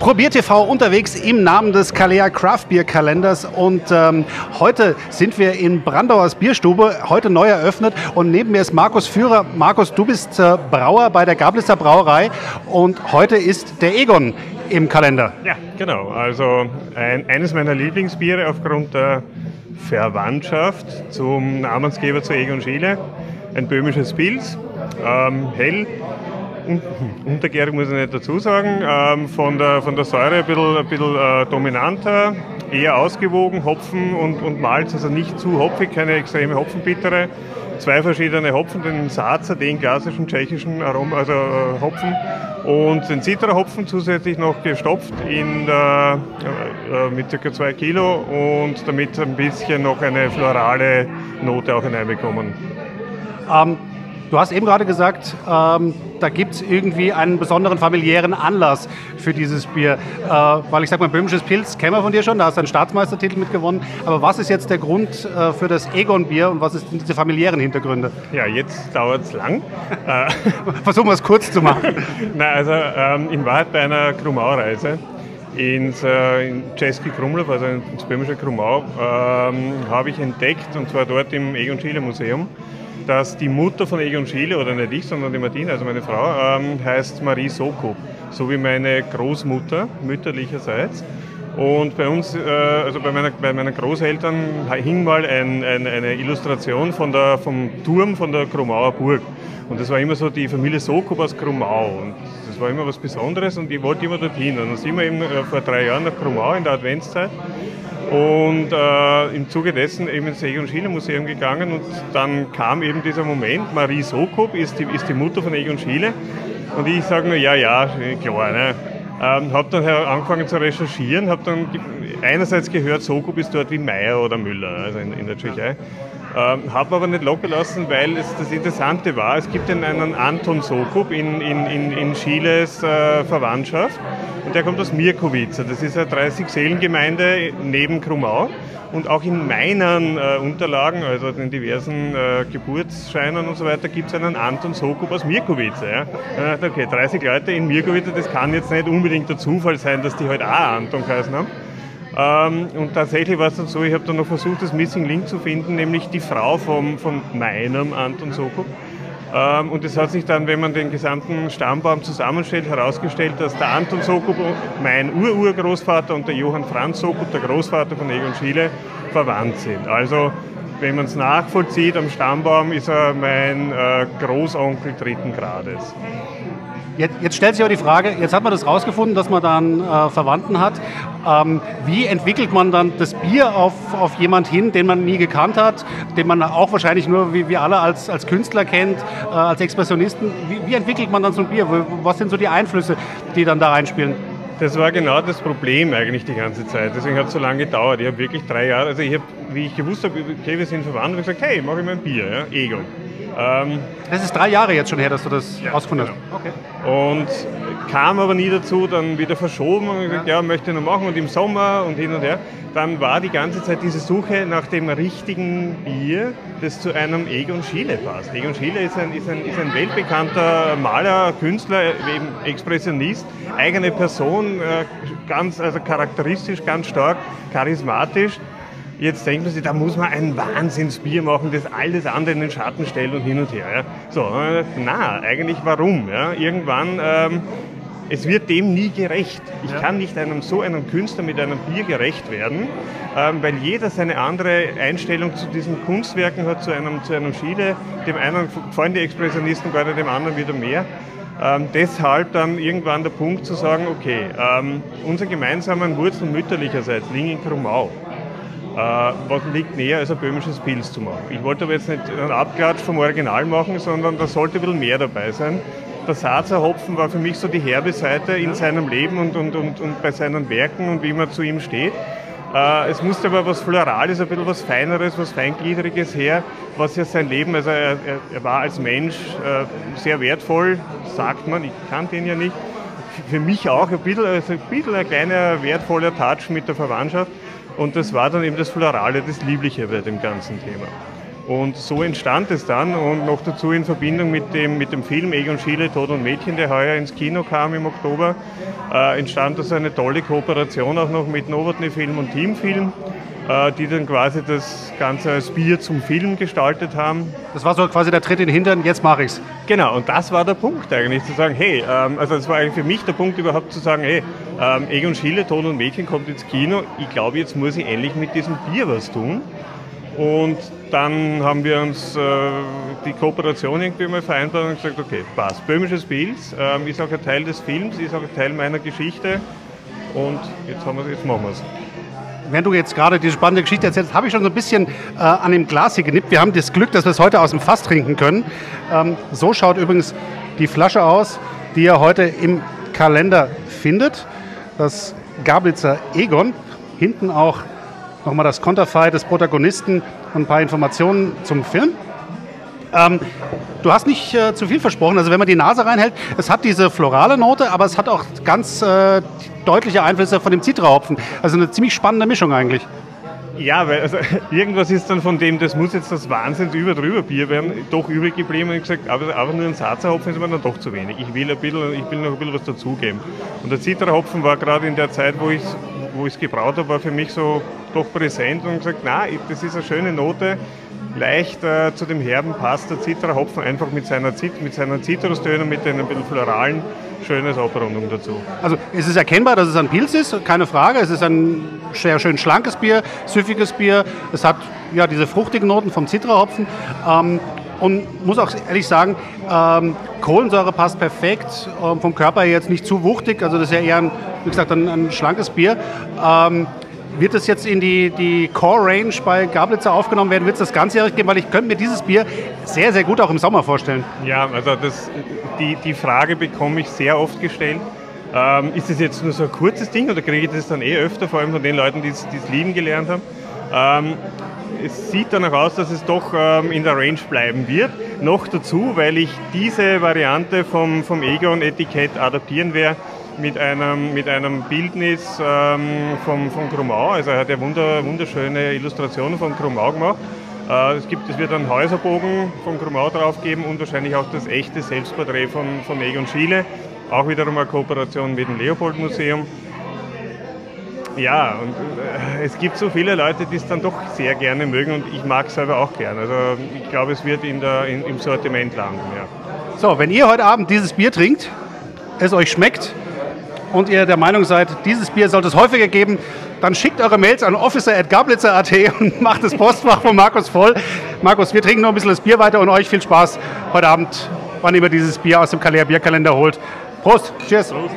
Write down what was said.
ProbierTV unterwegs im Namen des Kalea Craft Beer Kalenders und heute sind wir in Brandauers Bierstube, heute neu eröffnet und neben mir ist Markus Führer. Markus, du bist Brauer bei der Gablitzer Brauerei und heute ist der Egon im Kalender. Ja, genau. Also eines meiner Lieblingsbiere aufgrund der Verwandtschaft zum Namensgeber zu Egon Schiele, ein böhmisches Pils, hell. Untergärig muss ich nicht dazu sagen, von der Säure ein bisschen dominanter, eher ausgewogen, Hopfen und Malz, also nicht zu hopfig, keine extreme Hopfenbittere. Zwei verschiedene Hopfen, den Saaz, den klassischen tschechischen Arom, also Hopfen, und den Citra-Hopfen zusätzlich noch gestopft mit ca. 2 Kilo und damit ein bisschen noch eine florale Note auch hineinbekommen. Du hast eben gerade gesagt, da gibt es irgendwie einen besonderen familiären Anlass für dieses Bier. Weil ich sag mal, böhmisches Pils kennen wir von dir schon, da hast du einen Staatsmeistertitel mitgewonnen. Aber was ist jetzt der Grund für das Egon-Bier und was sind diese familiären Hintergründe? Ja, jetzt dauert es lang. Versuchen wir es kurz zu machen. Nein, also in Wahrheit bei einer Krumau-Reise in Cesky Krumlov, also ins böhmische Krumau, habe ich entdeckt, und zwar dort im Egon Schiele Museum, dass die Mutter von Egon Schiele, oder nicht ich, sondern die Martina, also meine Frau, heißt Marie Sokup, so wie meine Großmutter mütterlicherseits. Und bei uns, also bei meinen Großeltern, hing mal eine Illustration vom Turm von der Krumauer Burg. Und das war immer so die Familie Sokup aus Krumau. Und das war immer was Besonderes und ich wollte immer dorthin. Und dann sind wir eben vor 3 Jahren nach Krumau in der Adventszeit. Und im Zuge dessen eben ins Egon Schiele Museum gegangen und dann kam eben dieser Moment, Marie Sokup ist die Mutter von Egon Schiele und ich sage nur, ja, klar, ne? Habe dann angefangen zu recherchieren, habe dann einerseits gehört, Sokup ist dort wie Meier oder Müller, also in der Tschechei. Habe aber nicht locker lassen, weil das Interessante war, es gibt einen Anton Sokup in Chiles Verwandtschaft und der kommt aus Mirkowice, das ist eine 30-Seelen-Gemeinde neben Krumau und auch in meinen Unterlagen, also in diversen Geburtsscheinen und so weiter, gibt es einen Anton Sokup aus Mirkowice. Ja? Okay, 30 Leute in Mirkowice, das kann jetzt nicht unbedingt der Zufall sein, dass die halt auch Anton geheißen haben. Und tatsächlich war es dann so, ich habe dann noch versucht, das Missing Link zu finden, nämlich die Frau von meinem Anton Sokup. Und es hat sich dann, wenn man den gesamten Stammbaum zusammenstellt, herausgestellt, dass der Anton Sokup, mein Urgroßvater, und der Johann Franz Sokobo, der Großvater von Egon Schiele, verwandt sind. Also, wenn man es nachvollzieht, am Stammbaum ist er mein Großonkel 3. Grades. Jetzt stellt sich aber die Frage, jetzt hat man das rausgefunden, dass man dann Verwandten hat. Wie entwickelt man dann das Bier auf jemand hin, den man nie gekannt hat, den man auch wahrscheinlich nur, wie wir alle, als Künstler kennt, als Expressionisten? Wie entwickelt man dann so ein Bier? Was sind so die Einflüsse, die dann da reinspielen? Das war genau das Problem eigentlich die ganze Zeit. Deswegen hat es so lange gedauert. Ich habe wirklich 3 Jahre, also ich habe, wie ich gewusst habe, okay, wir sind verwandt, habe ich gesagt, hey, mache ich mal ein Bier, ja? Egon. Das ist 3 Jahre jetzt schon her, dass du das rausgefunden hast. Genau. Okay. Und kam aber nie dazu, dann wieder verschoben und gesagt, ja, möchte ich noch machen und im Sommer und hin und her. Dann war die ganze Zeit diese Suche nach dem richtigen Bier, das zu einem Egon Schiele passt. Egon Schiele ist ein weltbekannter Maler, Künstler, eben Expressionist, eigene Person, ganz, also charakteristisch, ganz stark, charismatisch. Jetzt denkt man sich, da muss man ein Wahnsinnsbier machen, das alles andere in den Schatten stellt und hin und her. Ja. So, na, eigentlich warum? Ja? Irgendwann, es wird dem nie gerecht. Ich kann nicht so einem Künstler mit einem Bier gerecht werden, weil jeder seine andere Einstellung zu diesen Kunstwerken hat, zu einem Schiele. Dem einen gefallen die Expressionisten gar nicht, dem anderen wieder mehr. Deshalb dann irgendwann der Punkt zu sagen, okay, unsere gemeinsamen Wurzeln mütterlicherseits liegen in Krumau. Was liegt näher, als ein böhmisches Pils zu machen. Ich wollte aber jetzt nicht einen Abklatsch vom Original machen, sondern da sollte ein bisschen mehr dabei sein. Der Saazer Hopfen war für mich so die herbe Seite in seinem Leben und bei seinen Werken und wie man zu ihm steht. Es musste aber was Florales, ein bisschen was Feineres, was Feingliedriges her, was ja sein Leben, also er war als Mensch sehr wertvoll, sagt man, ich kannte ihn ja nicht. Für mich auch ein bisschen ein kleiner wertvoller Touch mit der Verwandtschaft. Und das war dann eben das Florale, das Liebliche bei dem ganzen Thema. Und so entstand es dann und noch dazu in Verbindung mit dem Film Egon Schiele, Tod und Mädchen, der heuer ins Kino kam im Oktober, entstand das eine tolle Kooperation auch noch mit Novotny Film und Teamfilm, die dann quasi das Ganze als Bier zum Film gestaltet haben. Das war so quasi der Tritt in den Hintern, jetzt mache ich's. Genau, und das war der Punkt eigentlich, zu sagen, hey, also das war eigentlich für mich der Punkt überhaupt zu sagen, hey, Egon Schiele, Tod und Mädchen kommt ins Kino, ich glaube, jetzt muss ich endlich mit diesem Bier was tun. Und dann haben wir uns die Kooperation irgendwie mal vereinbart und gesagt, okay, passt. Böhmisches Pils ist auch ein Teil des Films, ist auch ein Teil meiner Geschichte und jetzt machen wir es. Wenn du jetzt gerade diese spannende Geschichte erzählst, habe ich schon so ein bisschen an dem Glas hier genippt. Wir haben das Glück, dass wir es heute aus dem Fass trinken können. So schaut übrigens die Flasche aus, die ihr heute im Kalender findet. Das Gablitzer Egon, hinten auch nochmal das Konterfei des Protagonisten und ein paar Informationen zum Film. Du hast nicht zu viel versprochen, also wenn man die Nase reinhält, es hat diese florale Note, aber es hat auch ganz deutliche Einflüsse von dem Citra-Hopfen. Also eine ziemlich spannende Mischung eigentlich. Ja, weil also, irgendwas ist dann von dem, das muss jetzt das Wahnsinns überdrüber Bier werden, doch übrig geblieben und gesagt, aber einfach nur ein Saaz-Hopfen ist mir dann doch zu wenig. Ich will noch ein bisschen was dazugeben. Und der Citra-Hopfen war gerade in der Zeit, wo ich es gebraut habe, war für mich so doch präsent und gesagt, na, das ist eine schöne Note, leicht zu dem Herben passt der Citra-Hopfen einfach mit seiner Zitrustöne, mit den ein bisschen floralen, schönes Abrundung dazu. Also es ist erkennbar, dass es ein Pils ist, keine Frage, es ist ein sehr schön schlankes Bier, süffiges Bier, es hat ja diese fruchtigen Noten vom Citra-Hopfen und muss auch ehrlich sagen, Kohlensäure passt perfekt, vom Körper her jetzt nicht zu wuchtig, also das ist ja eher ein, wie gesagt, ein schlankes Bier. Wird es jetzt in die Core-Range bei Gablitzer aufgenommen werden? Wird es das ganzjährig geben? Weil ich könnte mir dieses Bier sehr, sehr gut auch im Sommer vorstellen. Ja, also die Frage bekomme ich sehr oft gestellt. Ist es jetzt nur so ein kurzes Ding oder kriege ich das dann eh öfter, vor allem von den Leuten, die es lieben gelernt haben? Es sieht danach aus, dass es doch in der Range bleiben wird. Noch dazu, weil ich diese Variante vom Egon-Etikett adaptieren werde, mit einem Bildnis von Krumau, also er hat ja wunderschöne Illustrationen von Krumau gemacht. Es wird einen Häuserbogen von Krumau drauf geben und wahrscheinlich auch das echte Selbstporträt von Egon Schiele, auch wiederum eine Kooperation mit dem Leopold Museum. Ja, und es gibt so viele Leute, die es dann doch sehr gerne mögen und ich mag es selber auch gern. Also ich glaube, es wird im Sortiment landen. Ja. So, wenn ihr heute Abend dieses Bier trinkt, es euch schmeckt, und ihr der Meinung seid, dieses Bier sollte es häufiger geben, dann schickt eure Mails an officer@gablitzer.at und macht das Postfach von Markus voll. Markus, wir trinken noch ein bisschen das Bier weiter und euch viel Spaß heute Abend, wann ihr dieses Bier aus dem Kalea Bierkalender holt. Prost, cheers! Prost.